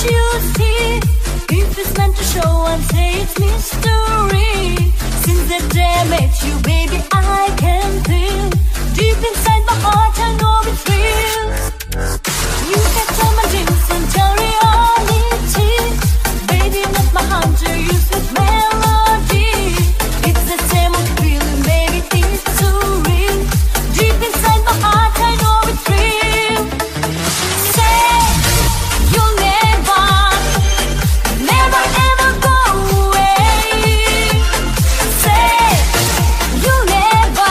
Tuesday. If it's meant to show and say it's mystery. Since the day I met you, baby, I can feel deep inside my heart, I know it feels. You can tell my dreams and tell reality. Baby, not my hunter, you sweet melody. It's the same old feeling, baby, it's too real. Deep inside my heart, I know it's real. Say you'll never ever go away. Say you'll never,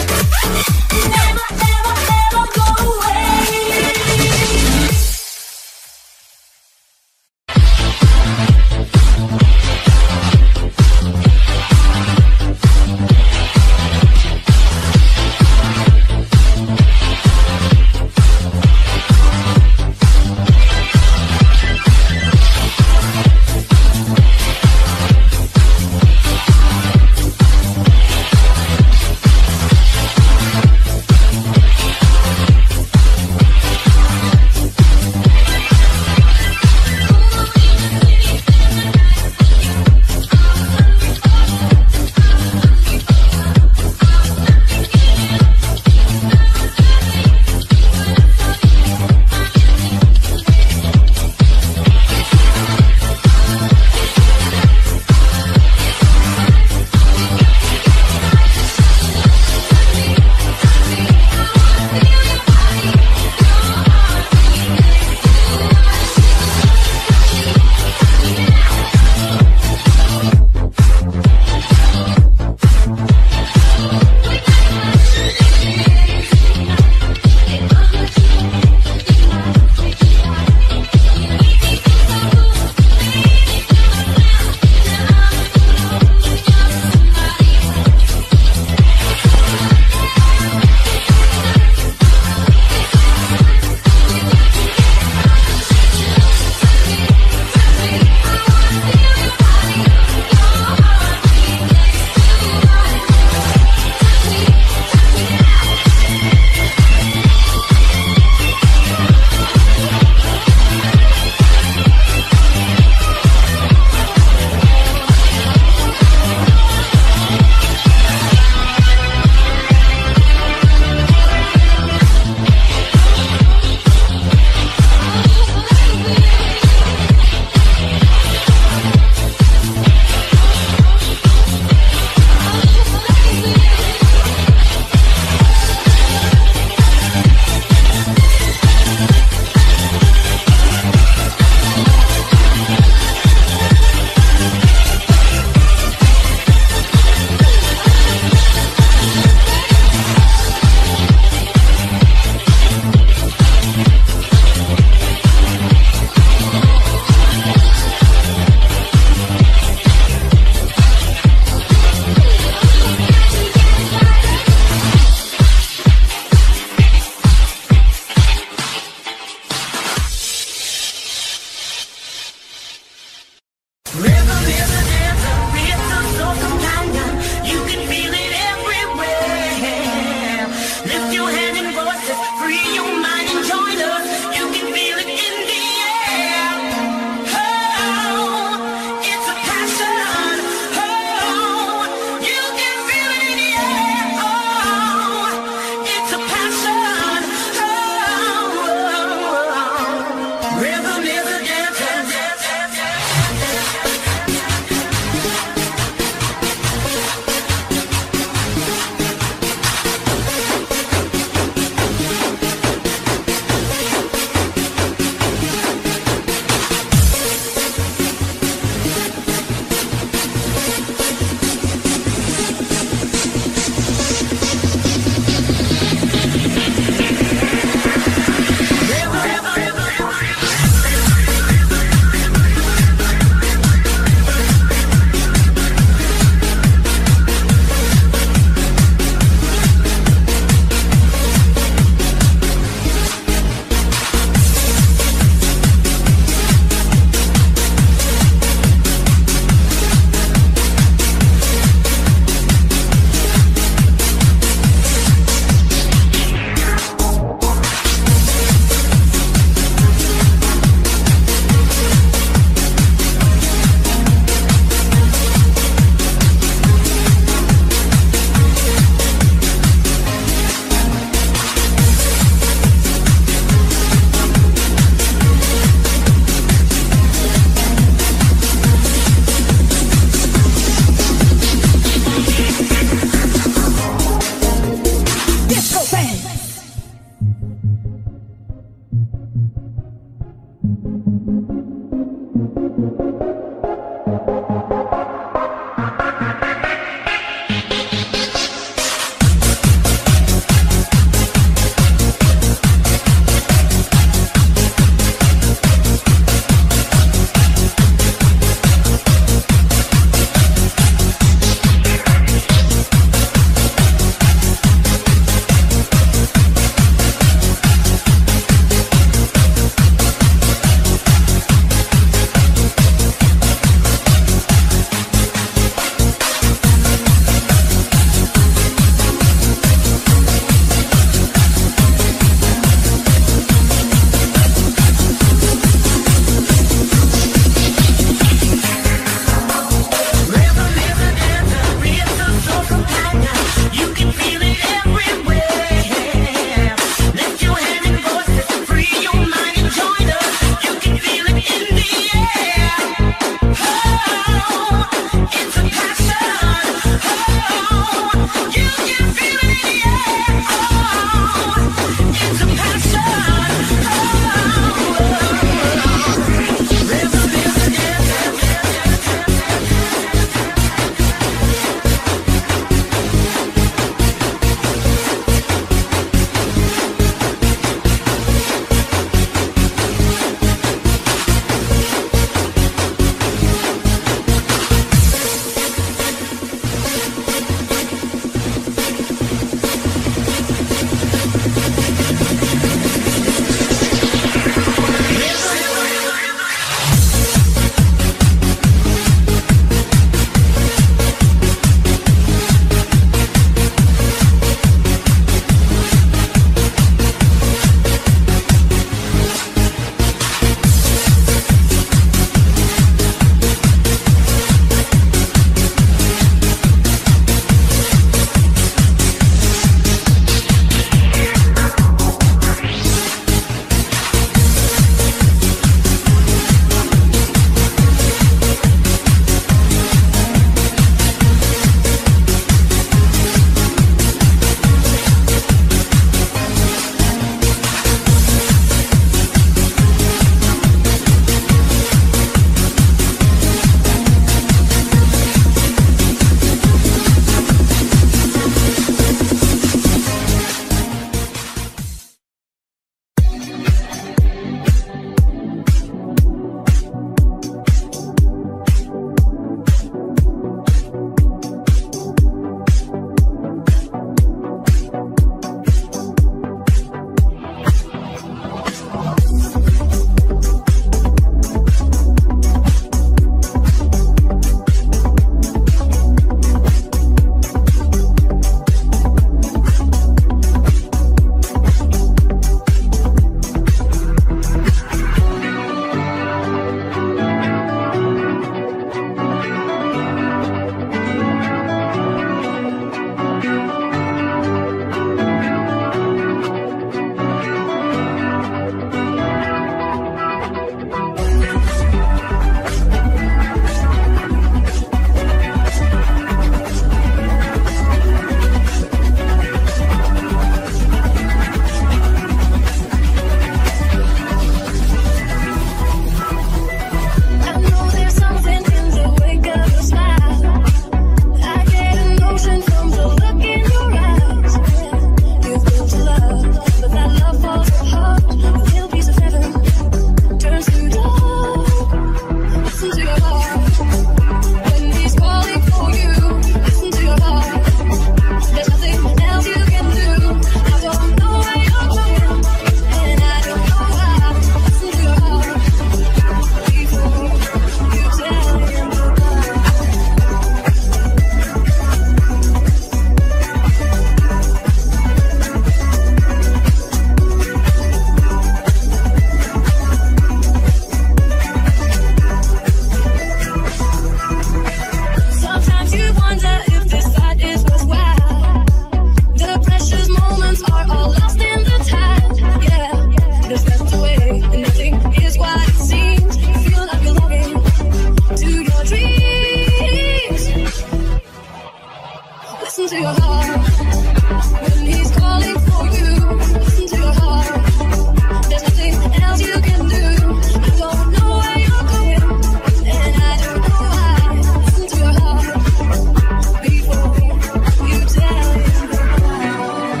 into your heart. When he's calling for you into your heart, there's nothing else you can do. I don't know why you're going, and I don't know why. Into your heart before you tell to your heart.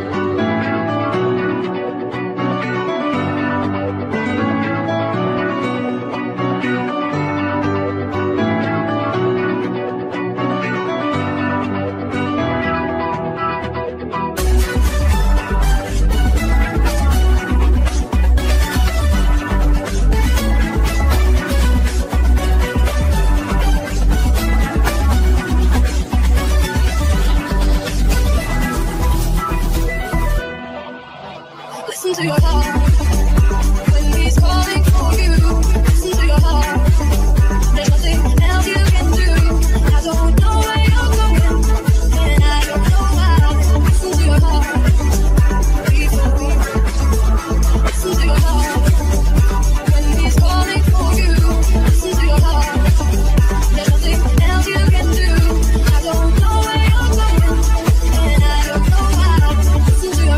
When he's calling for you, listen to your heart. There's nothing else you can do. I don't know where you're going, and I don't know why. Listen to your heart. People, listen to your heart. When he's calling for you, listen to your heart. There's nothing else you can do. I don't know where you're going, and I don't know why. Listen to your heart.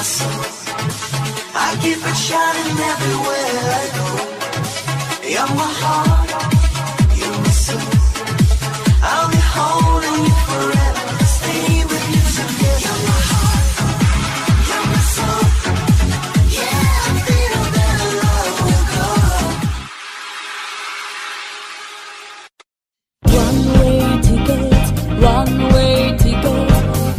my soul. I keep it shining everywhere I go. You're my heart, you're my soul. I'll be holding you forever. Stay with you together. You're my heart, you're my soul. Yeah, I feel that love will go. One way to get, one way to go.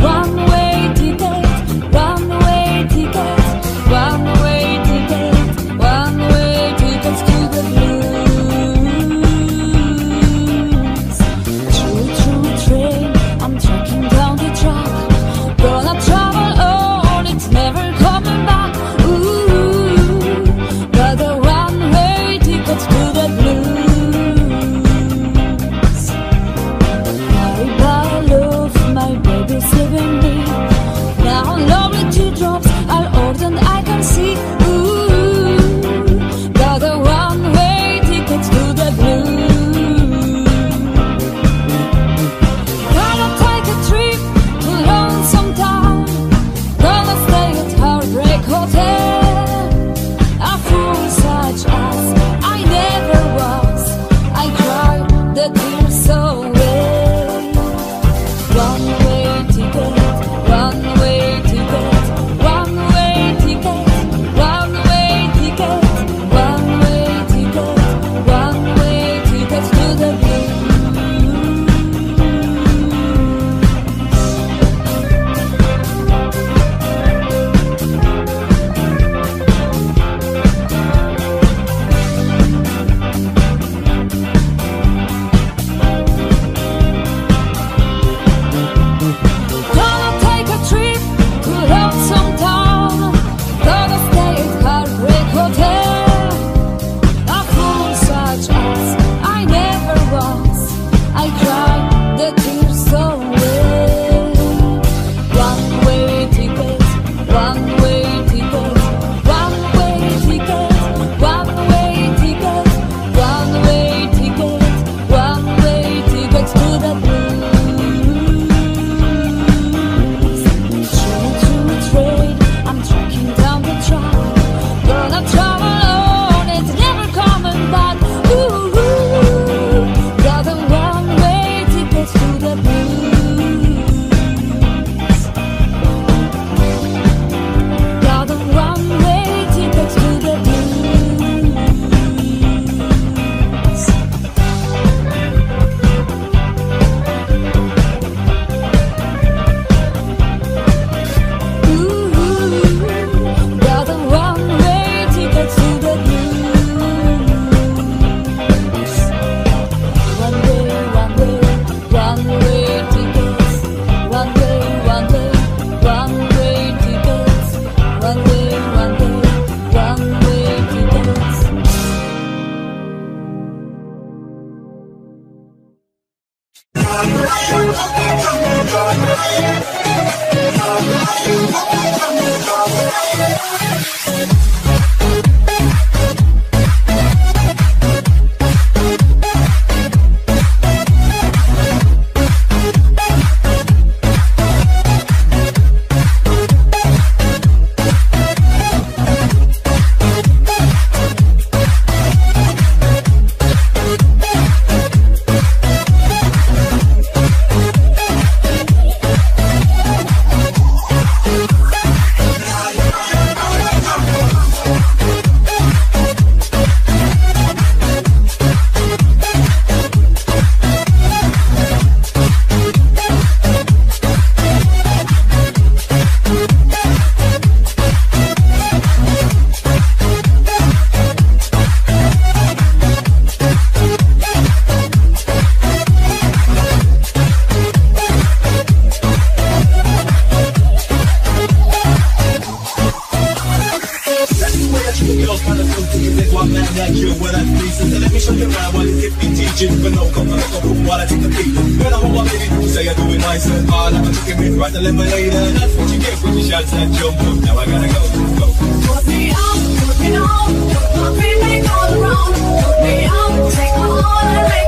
Make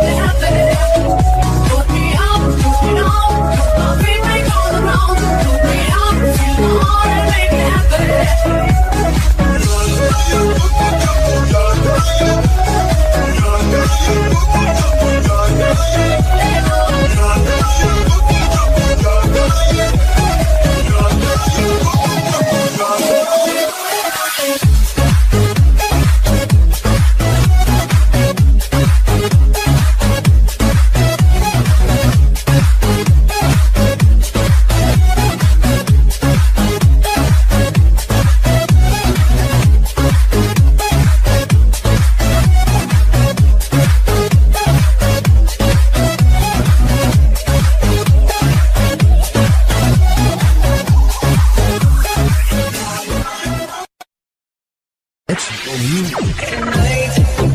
it happen. It's you.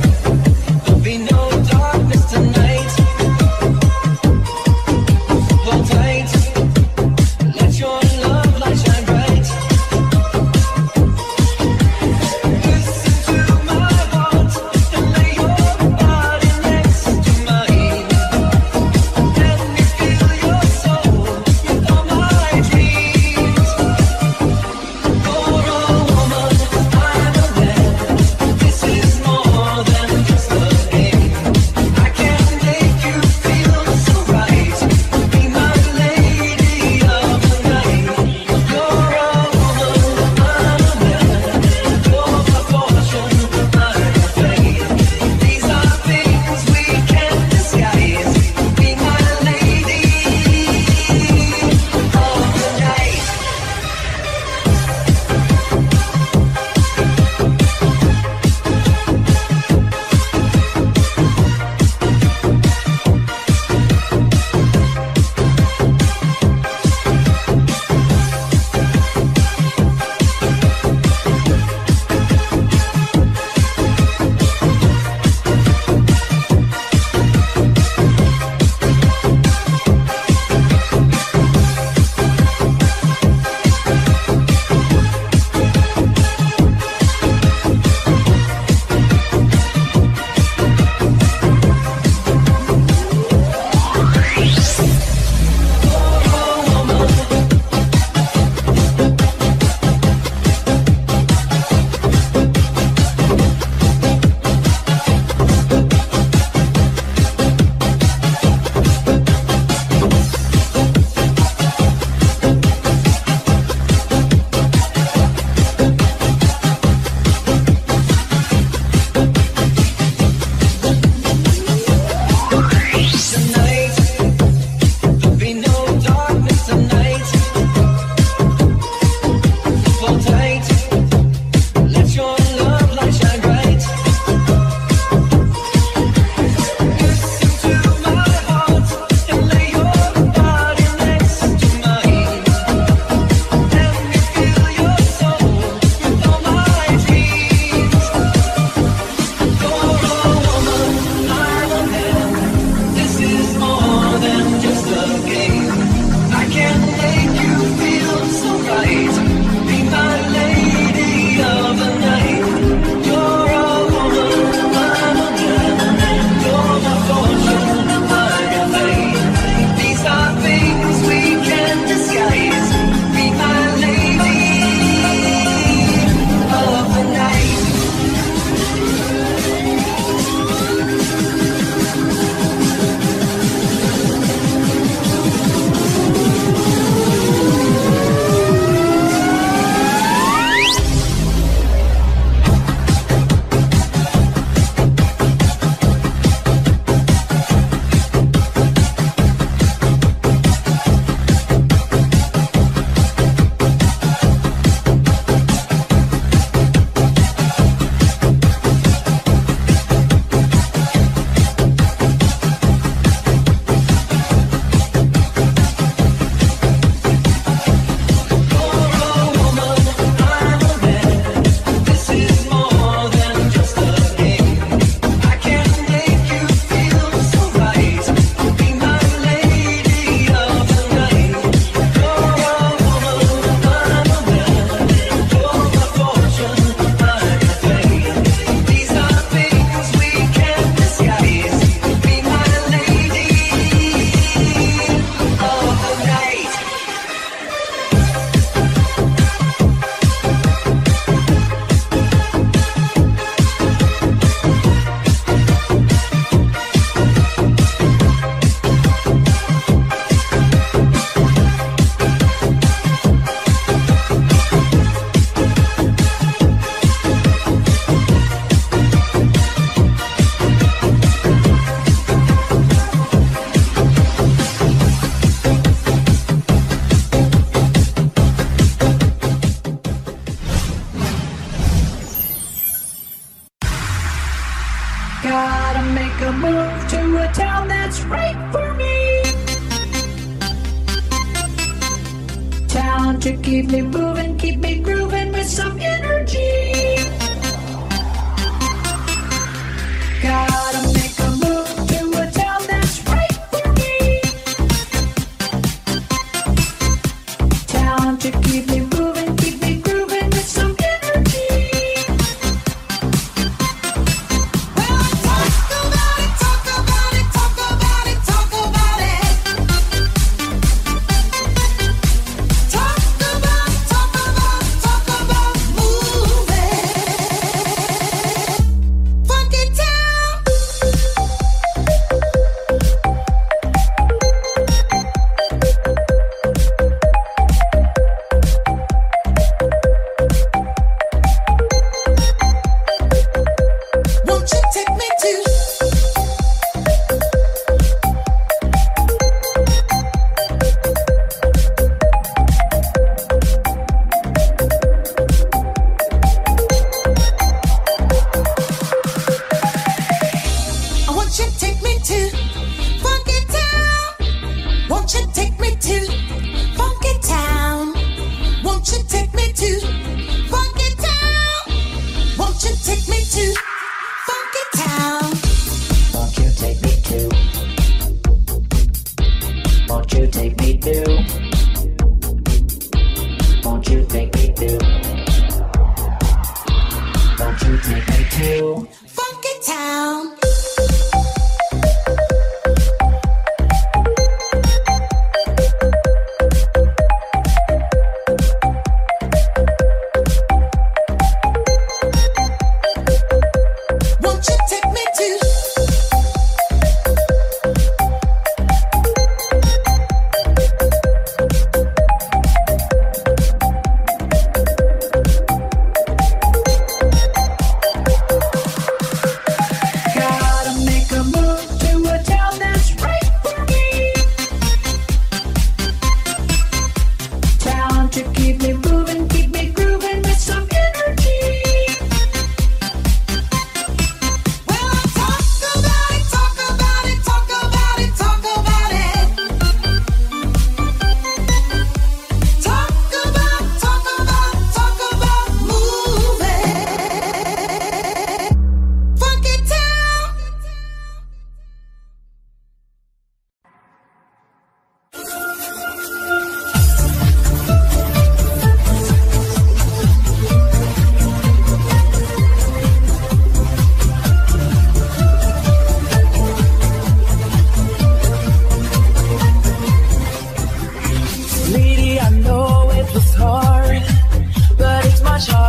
Keep me moving, keep me grooving with some energy.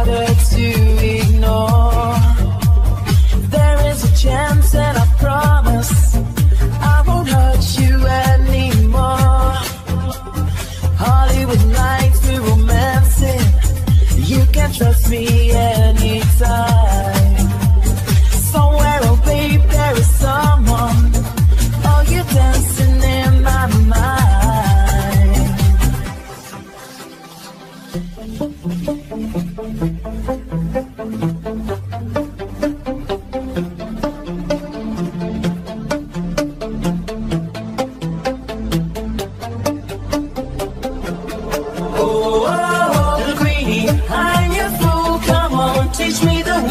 harder to ignore. There is a chance and I promise I won't hurt you anymore. Hollywood nights, we romance it. You can trust me anytime. Somewhere, oh babe, there is someone. Oh, you're dancing in my mind. Oh, oh, oh, little greenie, I'm your fool. Come on, teach me the way.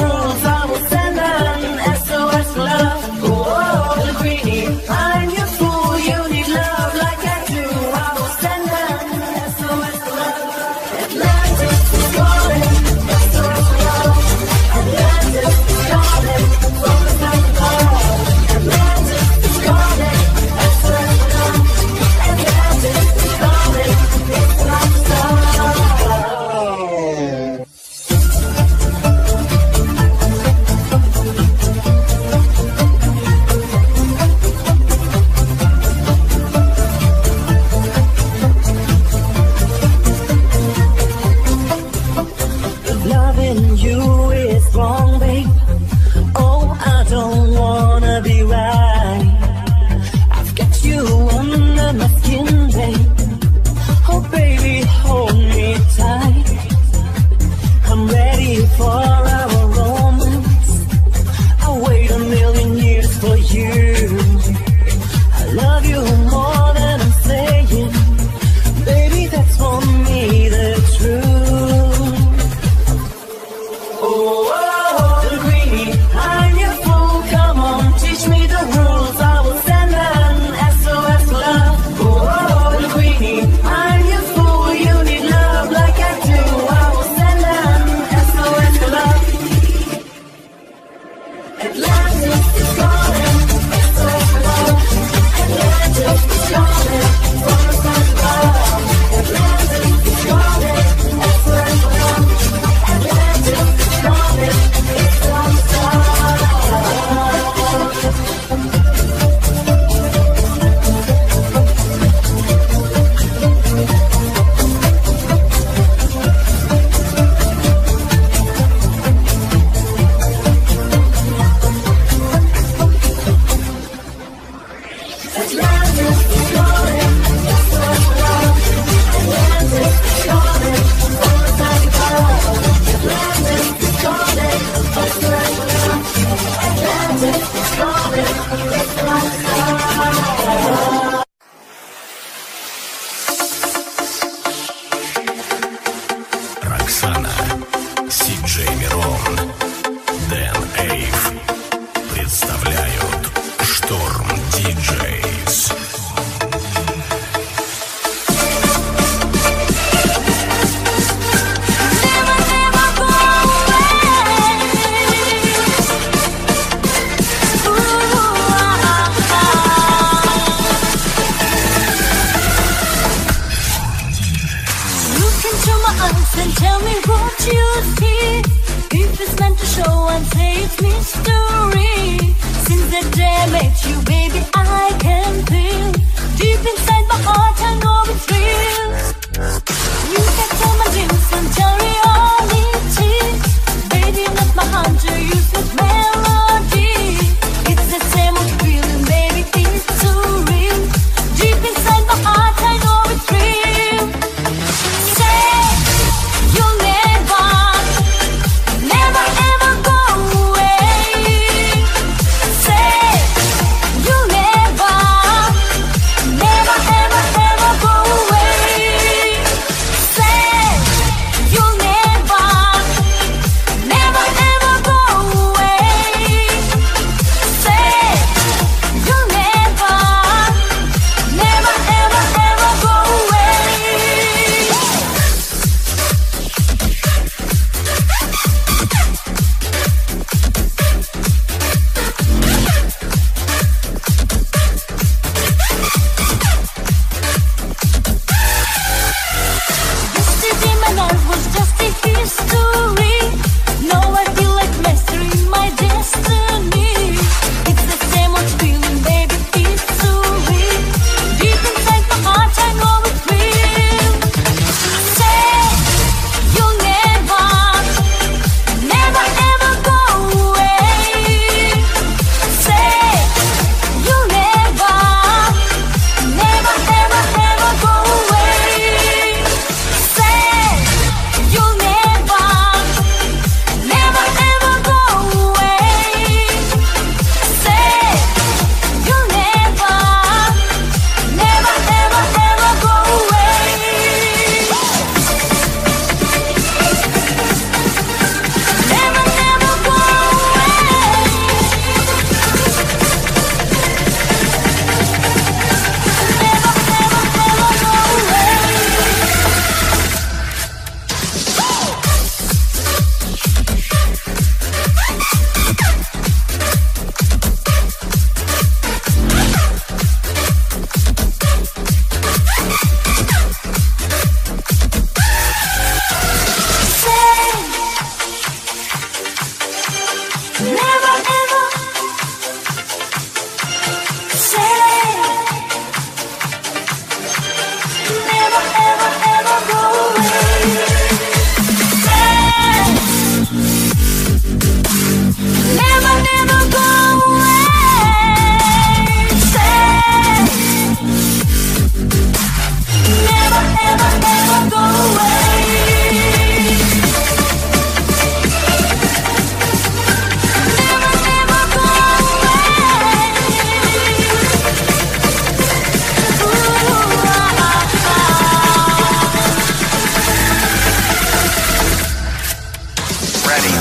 Ready.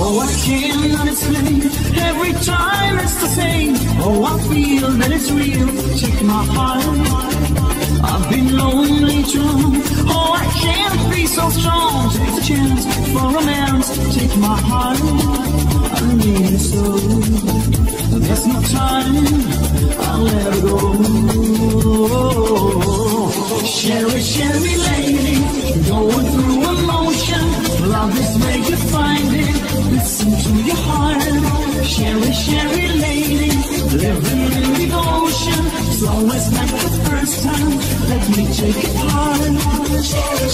Oh, I cannot explain. Every time it's the same. Oh, I feel that it's real. Check my heart. I've been lonely too. Oh, I can't be so strong. Take the chance for romance. Take my heart. I need it so. There's no time. I'll let it go. Sherry lady, going through emotion. Love is where you find it. Listen to your heart. Sherry lady, living in the ocean. It's always like the first time. Let me take it hard. Sherry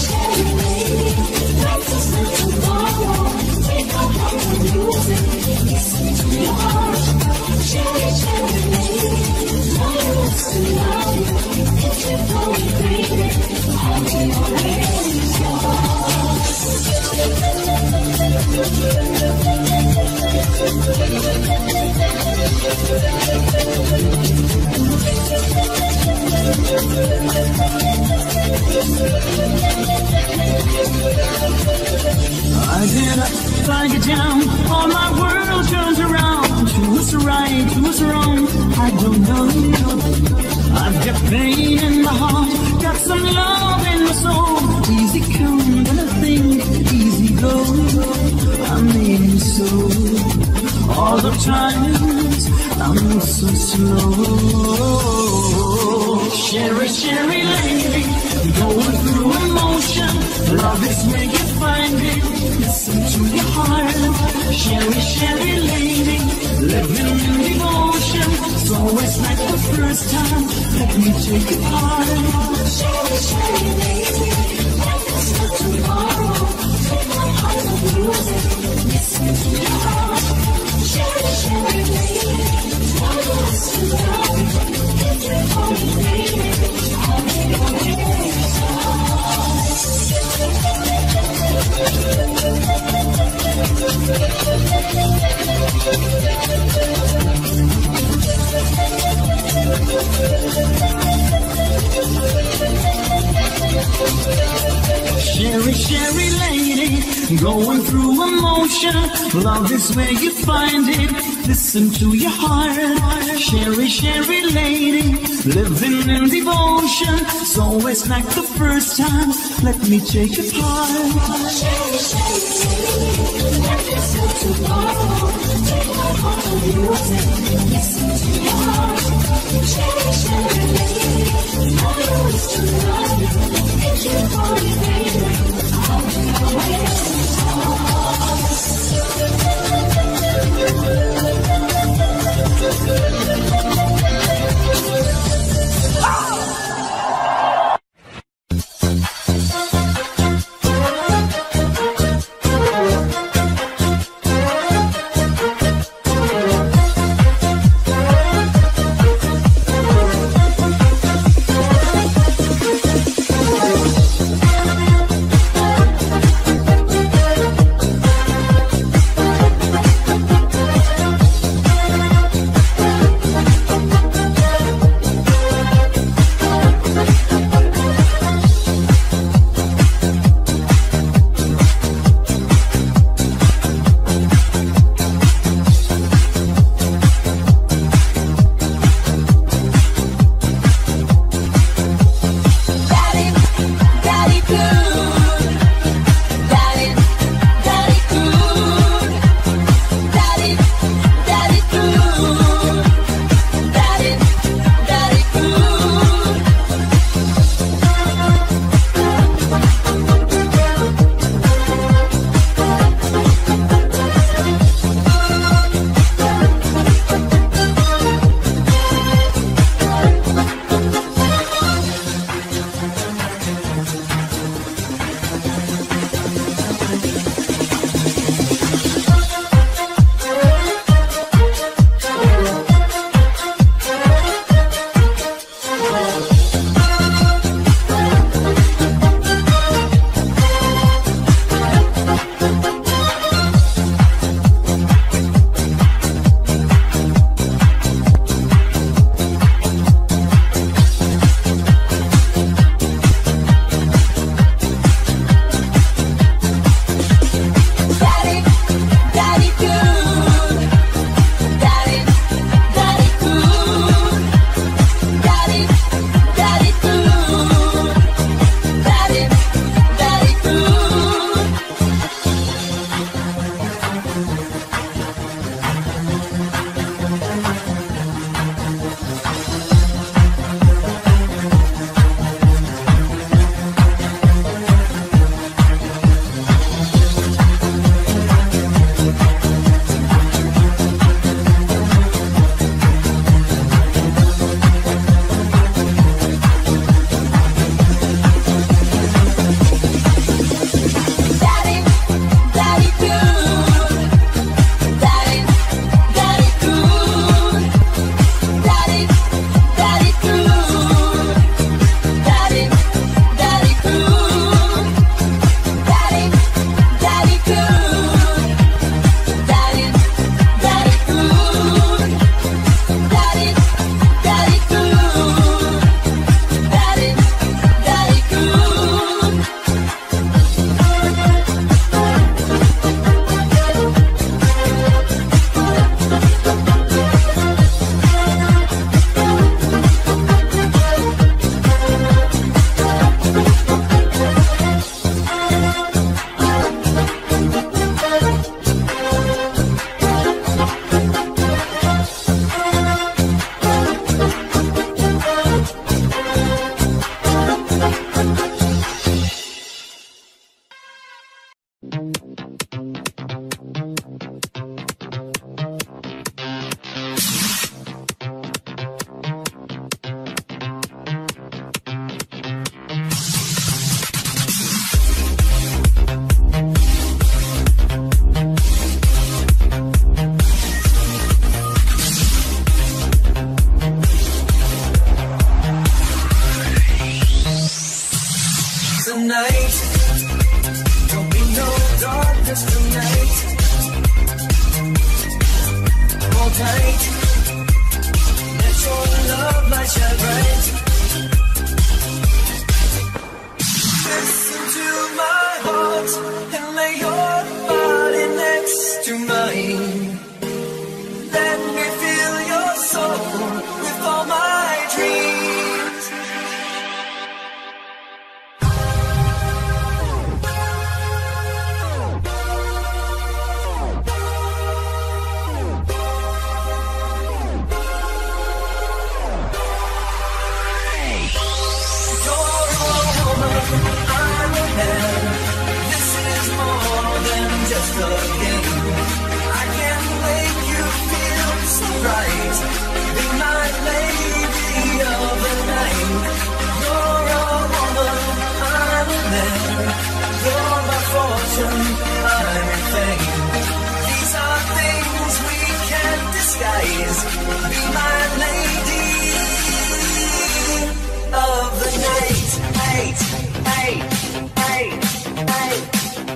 lady, practice not tomorrow. Take a heart to music. Listen to your heart. Sherry lady, know you want to love you. If you don't agree it, I'll be your angel. I get up, I get down, all my world turns around. Who's right, who's wrong, I don't know. I've got pain in my heart, got some love in my soul. Easy come, gonna think, easy go. I made you so, all the times I'm so slow. Sherry lady, going through emotion. Love is where you find it. Listen to your heart. Sherry lady, living in devotion. It's always like the first time. Let me take it hard. Sherry lady, life is not tomorrow. Take my heart of music. Listen to your heart. Sherry lady, one loss to love. If you don't believe it, I'll be your Sherry lady, going through emotion. Love is where you find it. Listen to your heart. Sherry lady, living in devotion. It's always like the first time. Let me take it apart. Sherry lady, life is not tomorrow. Take my heart and use it. Listen to your heart. Sherry lady, all you want is to love you. If you don't agree it, I'll be your angel. Oh! Hey,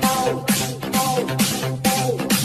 oh, oh, oh.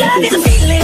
Love is a feeling.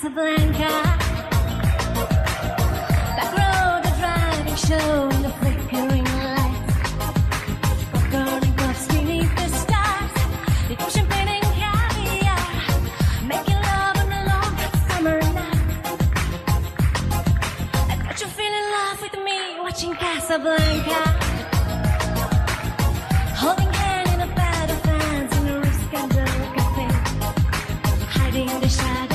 Casablanca. Back road, the driving show, the flickering lights. Popcorn puffs beneath the stars. They push champagne and caviar, making love on a long summer night. I thought you'd feel in love with me, watching Casablanca. Holding hand in a bed of hands in a Riscando cafe, hiding the shadows.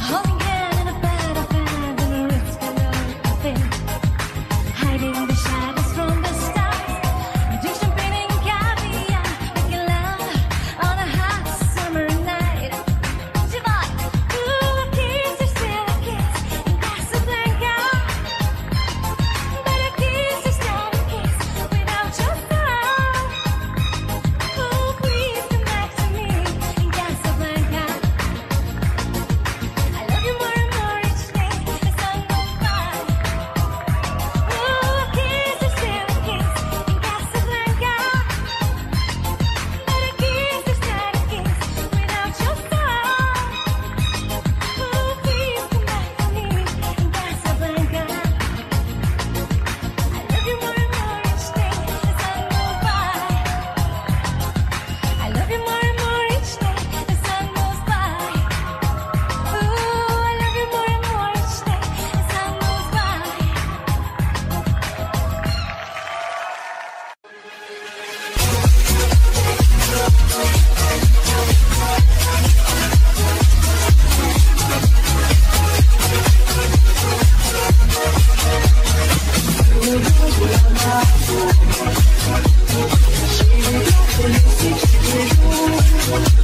Holding hand in a bed of hands in a Riscando cafe, hiding the shadows from the stars. Drinking champagne and caviar, making love on a hot summer night. Divide, ooh, a kiss is still a kiss in Casablanca, but a kiss is not a kiss without your love. Ooh, please come back to me in Casablanca. She